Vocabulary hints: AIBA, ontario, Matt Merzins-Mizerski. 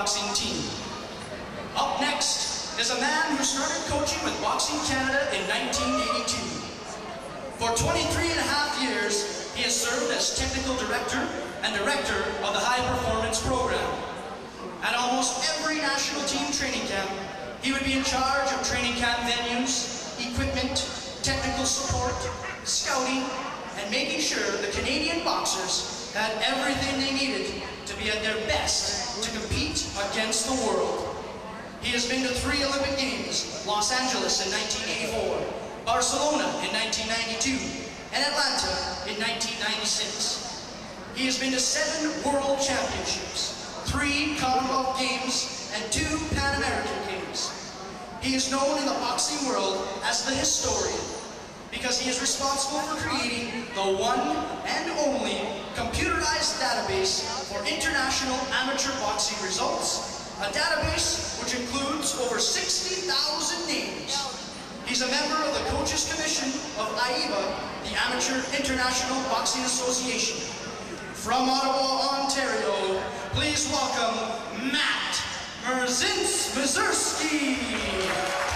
Boxing Team. Up next is a man who started coaching with Boxing Canada in 1982. For 23 and a half years, he has served as technical director and director of the high performance program. At almost every national team training camp, he would be in charge of training camp venues, equipment, technical support, scouting, and making sure the Canadian boxers had everything they needed to be at their best to compete against the world. He has been to 3 Olympic Games, Los Angeles in 1984, Barcelona in 1992, and Atlanta in 1996. He has been to 7 World Championships, 3 Commonwealth Games, and 2 Pan American Games. He is known in the boxing world as the historian, because he is responsible for creating the one and only computerized database for international amateur boxing results, a database which includes over 60,000 names. He's a member of the Coaches Commission of AIBA, the Amateur International Boxing Association. From Ottawa, Ontario, please welcome Matt Merzins-Mizerski.